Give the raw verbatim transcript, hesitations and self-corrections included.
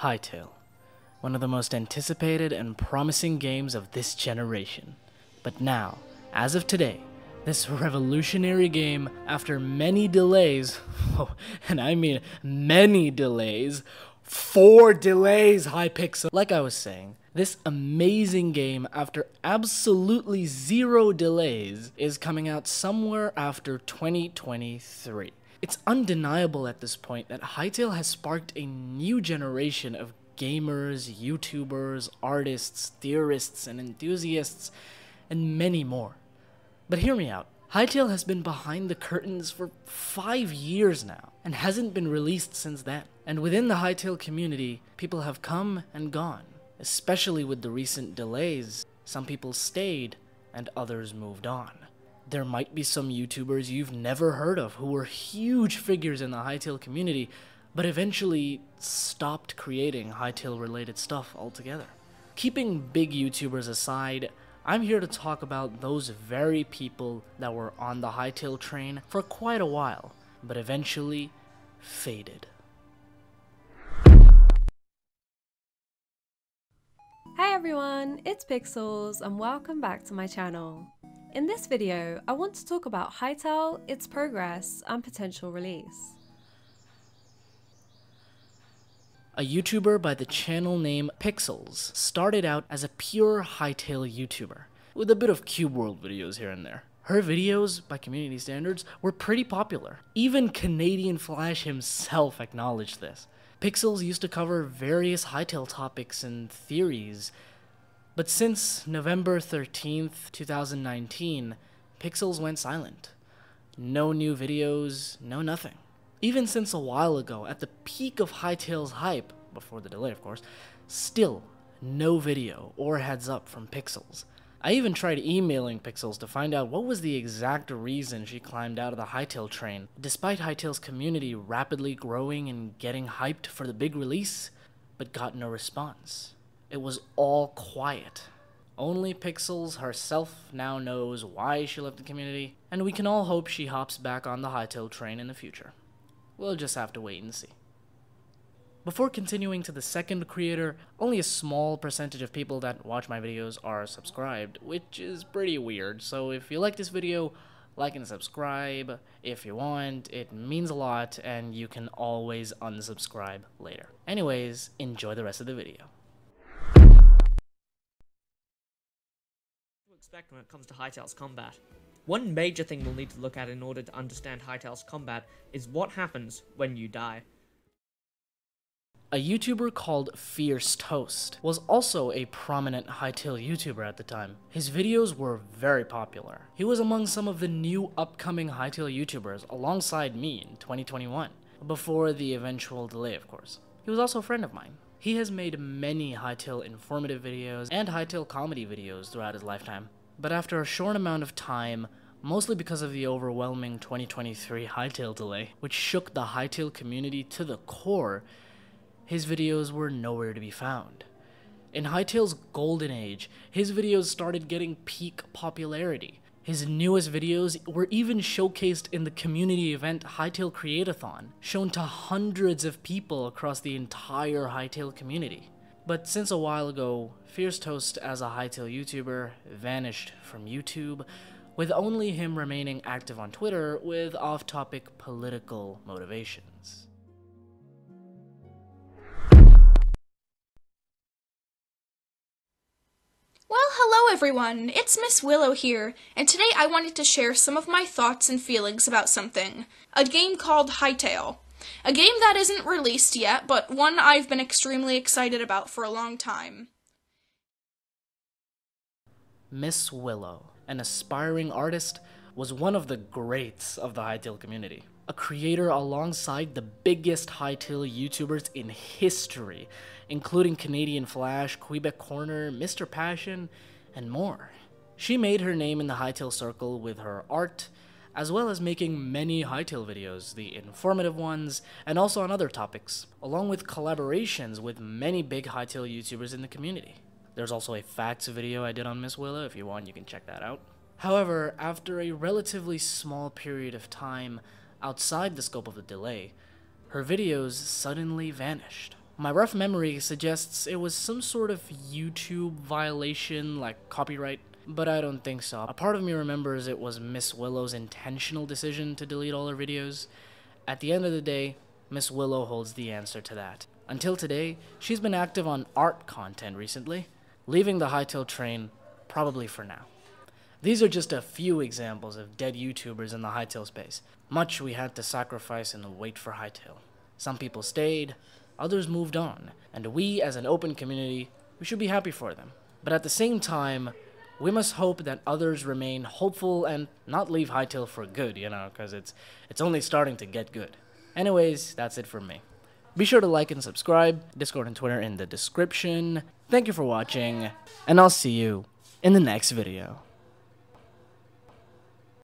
Hytale, one of the most anticipated and promising games of this generation. But now, as of today, this revolutionary game, after many delays, oh, and I mean many delays, four delays, Hypixel. Like I was saying, this amazing game, after absolutely zero delays, is coming out somewhere after twenty twenty-three. It's undeniable at this point that Hytale has sparked a new generation of gamers, YouTubers, artists, theorists, and enthusiasts, and many more. But hear me out. Hytale has been behind the curtains for five years now, and hasn't been released since then. And within the Hytale community, people have come and gone, especially with the recent delays. Some people stayed, and others moved on. There might be some YouTubers you've never heard of who were huge figures in the Hytale community, but eventually stopped creating Hytale-related stuff altogether. Keeping big YouTubers aside, I'm here to talk about those very people that were on the Hytale train for quite a while, but eventually faded. Hi everyone, it's Pixels and welcome back to my channel. In this video, I want to talk about Hytale, its progress, and potential release. A YouTuber by the channel name Pixels started out as a pure Hytale YouTuber, with a bit of Cube World videos here and there. Her videos, by community standards, were pretty popular. Even Canadian Flash himself acknowledged this. Pixels used to cover various Hytale topics and theories, but since November thirteenth, two thousand nineteen, Pixels went silent. No new videos, no nothing. Even since a while ago, at the peak of Hytale's hype, before the delay of course, still no video or heads up from Pixels. I even tried emailing Pixels to find out what was the exact reason she climbed out of the Hytale train. Despite Hytale's community rapidly growing and getting hyped for the big release, but got no response. It was all quiet. Only Pixels herself now knows why she left the community, and we can all hope she hops back on the Hytale train in the future. We'll just have to wait and see. Before continuing to the second creator, only a small percentage of people that watch my videos are subscribed, which is pretty weird. So if you like this video, like and subscribe if you want. It means a lot, and you can always unsubscribe later. Anyways, enjoy the rest of the video. What to expect when it comes to Hytale's combat. One major thing we'll need to look at in order to understand Hytale's combat is what happens when you die. A YouTuber called Fierce Toast was also a prominent Hytale YouTuber at the time. His videos were very popular. He was among some of the new upcoming Hytale YouTubers alongside me in twenty twenty-one, before the eventual delay of course. He was also a friend of mine. He has made many Hytale informative videos and Hytale comedy videos throughout his lifetime. But after a short amount of time, mostly because of the overwhelming twenty twenty-three Hytale delay, which shook the Hytale community to the core, his videos were nowhere to be found. In Hytale's golden age, his videos started getting peak popularity. His newest videos were even showcased in the community event Hytale Creatathon, shown to hundreds of people across the entire Hytale community. But since a while ago, Fierce Toast as a Hytale YouTuber vanished from YouTube, with only him remaining active on Twitter with off-topic political motivations. Well, hello everyone, it's Miss Willow here, and today I wanted to share some of my thoughts and feelings about something, a game called Hytale. A game that isn't released yet, but one I've been extremely excited about for a long time. Miss Willow, an aspiring artist, was one of the greats of the Hytale community. A creator alongside the biggest Hytale YouTubers in history, including Canadian Flash, Kweebec Corner, Mister Passion, and more. She made her name in the Hytale circle with her art, as well as making many Hytale videos, the informative ones, and also on other topics, along with collaborations with many big Hytale YouTubers in the community. There's also a facts video I did on Miss Willow, if you want you can check that out. However, after a relatively small period of time outside the scope of the delay, her videos suddenly vanished. My rough memory suggests it was some sort of YouTube violation, like copyright, but I don't think so. A part of me remembers it was Miss Willow's intentional decision to delete all her videos. At the end of the day, Miss Willow holds the answer to that. Until today, she's been active on art content recently, leaving the Hytale train probably for now. These are just a few examples of dead YouTubers in the Hytale space. Much we had to sacrifice in the wait for Hytale. Some people stayed, others moved on, and we as an open community, we should be happy for them. But at the same time, we must hope that others remain hopeful and not leave Hytale for good, you know, because it's, it's only starting to get good. Anyways, that's it for me. Be sure to like and subscribe, Discord and Twitter in the description. Thank you for watching, and I'll see you in the next video.